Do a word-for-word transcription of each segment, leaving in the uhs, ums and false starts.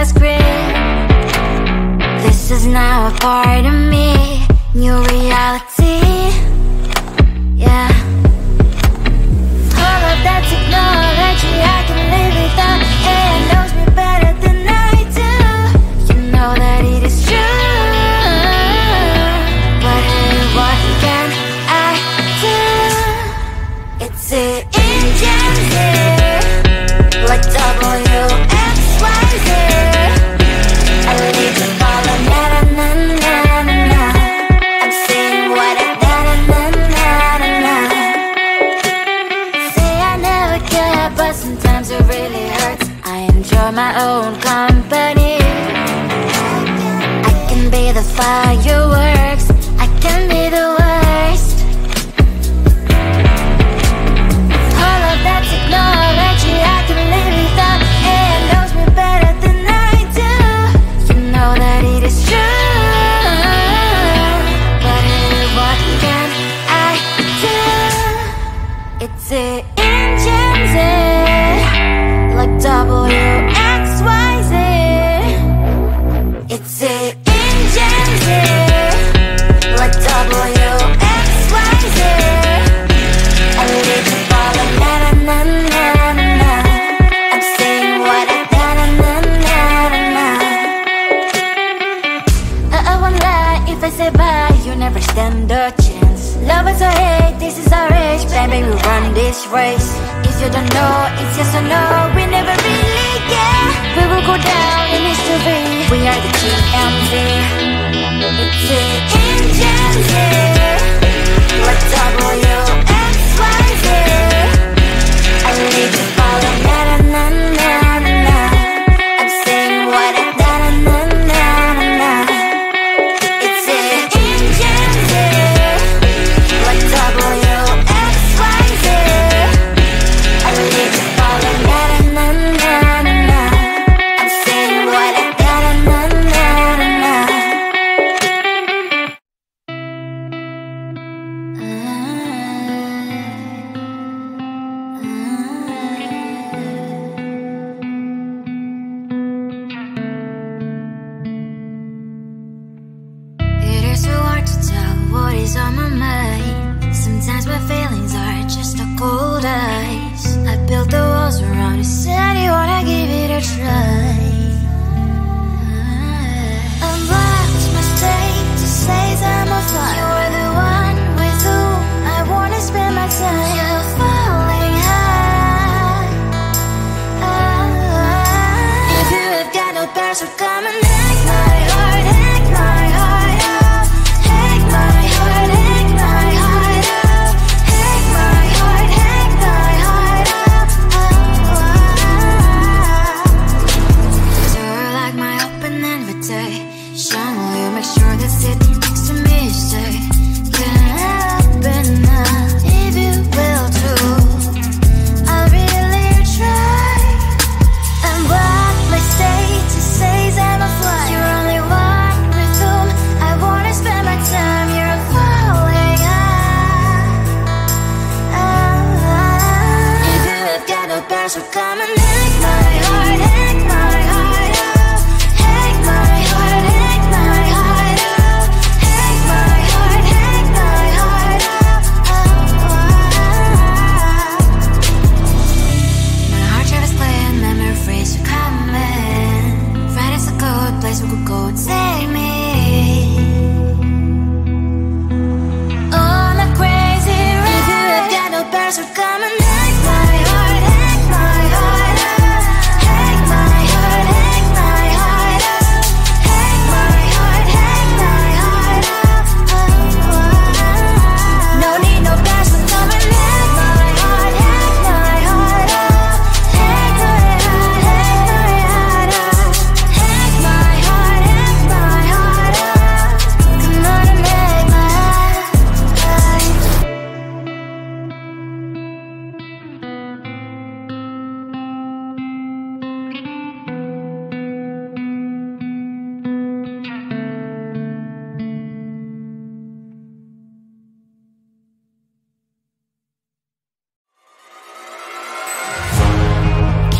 last grip. This is now a part of me. New reality, yeah. All of that technology, I can live without. It knows me better than I do. You know that it is true. But hey, what can I do? It's it in Gen Z, like W my own company. I can be the fireworks, I can be the worst. All of that technology, I can live without. It knows me better than I do. You know that it is true. But hey, what can I do? It's it in Gen Z, like W stand a chance. Love us or hate, this is our age. Plan, baby, run this race. If you don't know, it's yes or no. We never really care. We will go down in history. We are the G M Z. It's it in Gen Z, like W X Y Z. I need to follow na na na na na. I'm saying what I na na na na na. It's it in Gen Z.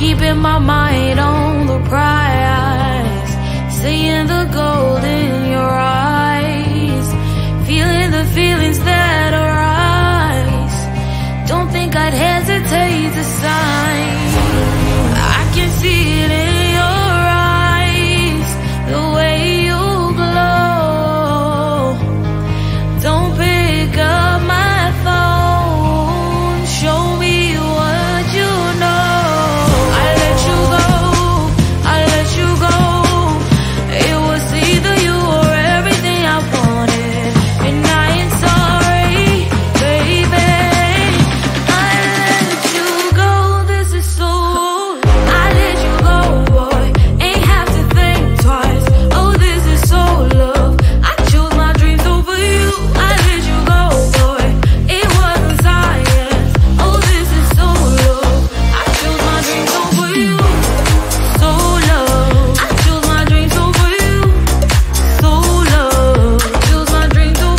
Keeping my mind on the prize. the gold in your eyes, feeling the feelings that arise. Don't think I'd hesitate to sign. I can see it in your eyes, the way you glow. Don't pick up my phone, show me what you know. I let you go, I let you go. It was either you or everything I wanted, and I ain't sorry, baby. I let you go, this is so rude. I let you go, boy, ain't have to think twice. Oh, this is so love, I chose my dreams over you. I let you go, boy, it wasn't science. Oh, this is so love, I chose my dreams over you. So love, I chose my dreams over you. So love, I chose my dreams over you. So love, I chose my dreams over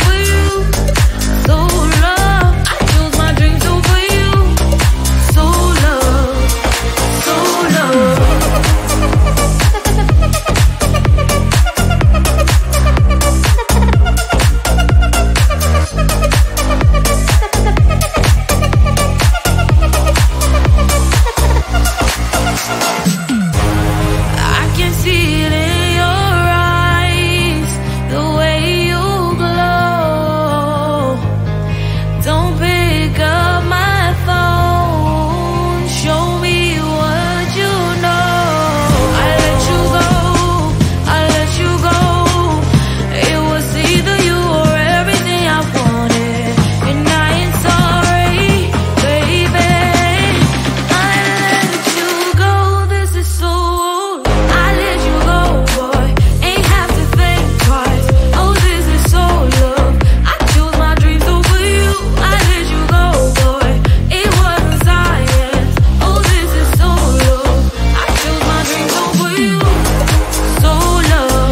you. So love, so love. I can see it in your eyes, the way you glow. Don't pick up my phone, show me what you know. I let you go, I let you go. It was either you or everything I wanted, and I ain't sorry, baby. I let you go, this is so rude. I let you go, boy, ain't have to think twice. Oh, this is so love, I chose my dreams over you. I let you go, boy, it wasn't science. Oh, this is so love, I chose my dreams over you. So love, I chose my dreams over you. So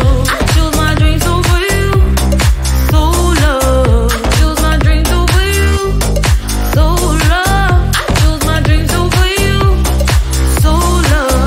love, I chose my dreams over you. So love, I chose my dreams over you. So love, so love.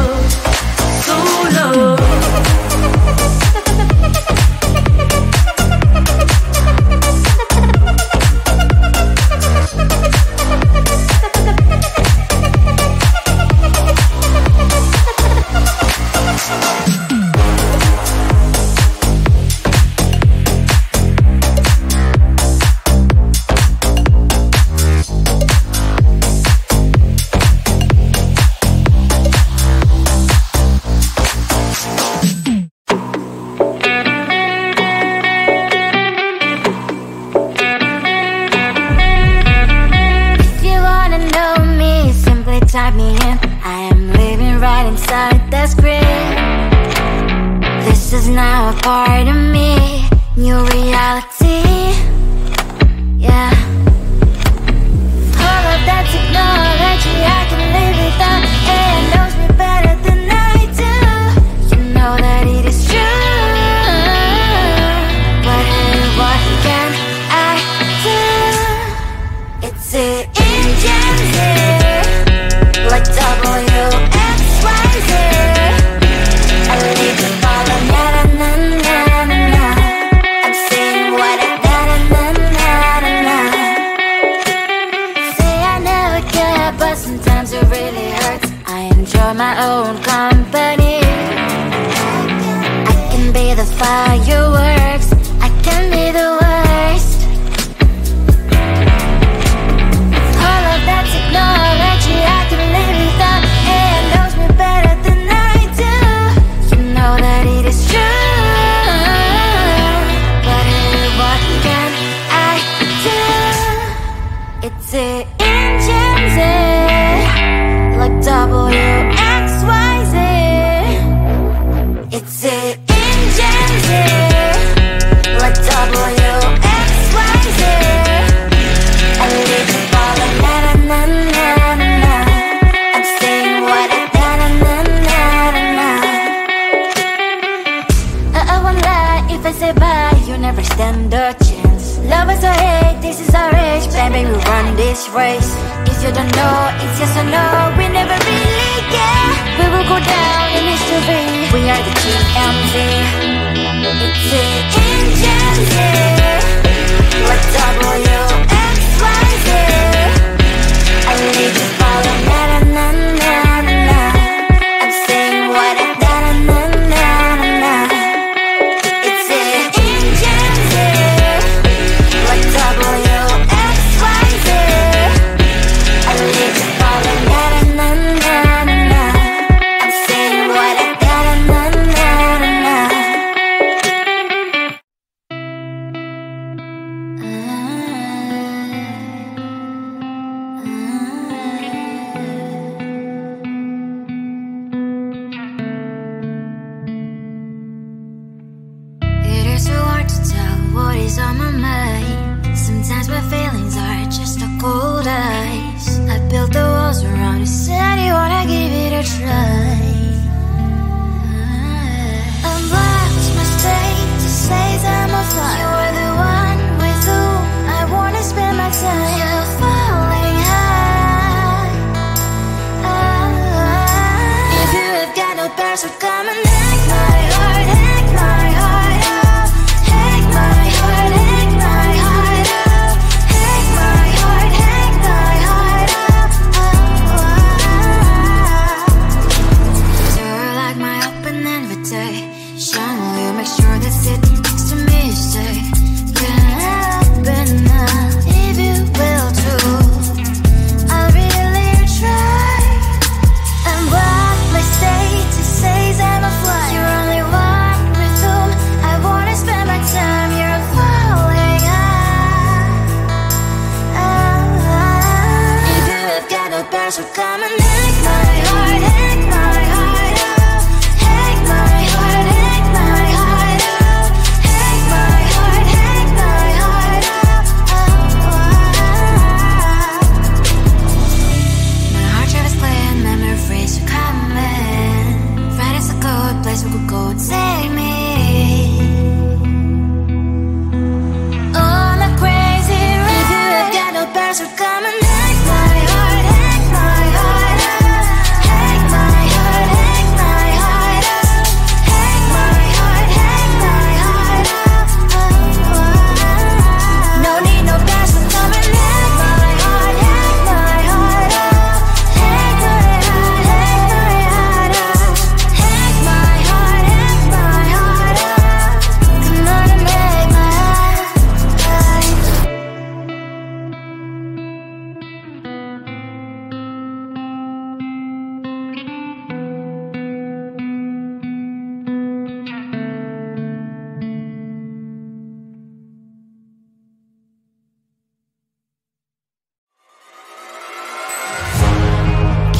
Type me in, I am living right inside that script. This is now a part of me, new reality, yeah. All of that technology, I can live without. It knows me better than I do. You know that it is true, but what can I do? It's it in G M Z. Like W X Y Z, I live in Bali, na na na na na. I'm saying what I na na na na na. Say I never care, but sometimes it really hurts. I enjoy my own company. I can be the fireworks, I can be the worst. All of that technology, I can. It's it in G M Z, like W X Y Z. It's it in G M Z, like W X Y Z. I live in Bali, na na na na na. I'm saying what I na na na na na. I, I won't lie, if I say bye, you never stand a chance. Lovers or hate, this is our age. Baby, we run this race. If you don't know, it's yes or no. We never really care. We will go down in history. We are the G M Z. what is on my mind. Sometimes my feelings are just a cold ice. I built the walls around you, said you wanna give it a try. A life's mistake to say that I'm a fly. You are the one with whom I wanna spend my time. You're falling high. Oh. If you have got no passion, come and take my heart, take my heart out, take my heart, take my heart out, take my heart, take my heart out. Oh. You're like my open invitation. Will you make sure that sitting next to me is safe? Can't open up if you will too. I really try. And what my state to say is I'm a fly. You're only one with whom I wanna spend my time. You're falling high. Oh, oh. If you have got no passion, come and take my heart, take my heart out, take my heart out. We could go take me on a crazy ride. If you have got no passion, come and take my heart, take my heart out, take my heart, take my heart out, take my heart, take my heart out. Oh, oh. No need no passion, come and take my heart, take my heart out, take my heart, take my heart out, take my.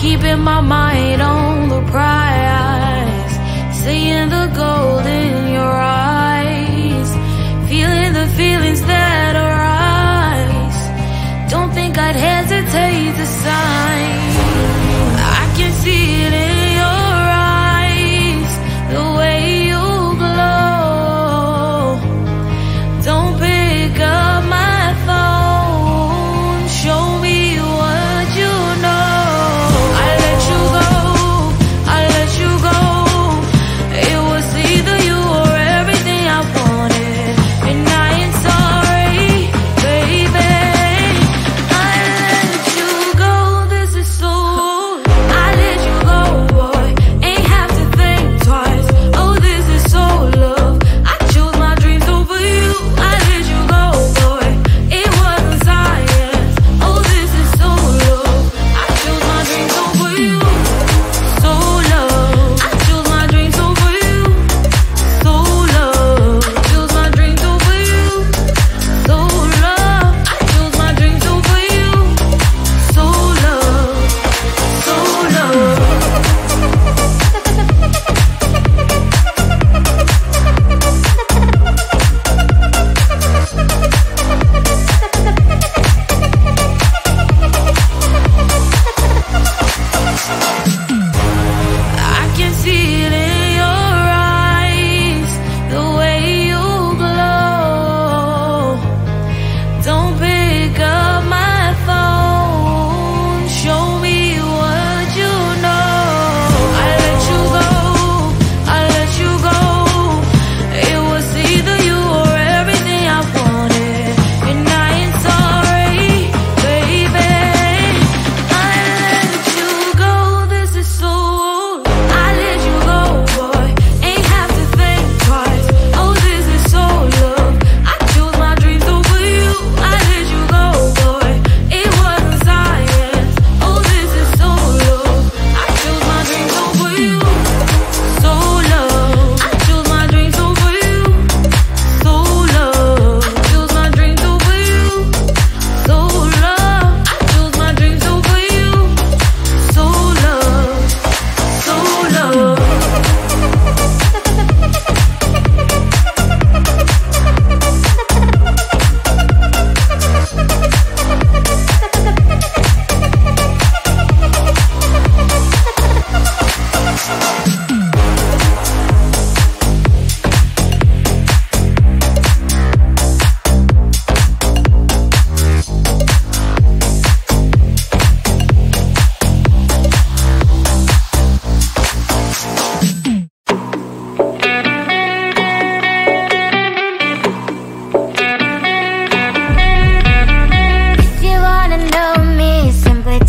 Keeping my mind on the prize, seeing the gold in your eyes, feeling the feelings that arise. Don't think I'd hesitate to sign. I can see it in your eyes, the way you glow. Don't pick up my phone, show me what you know. Go.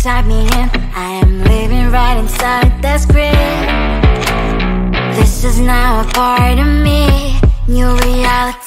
type me in. I am living right inside that script. This is now a part of me. New reality.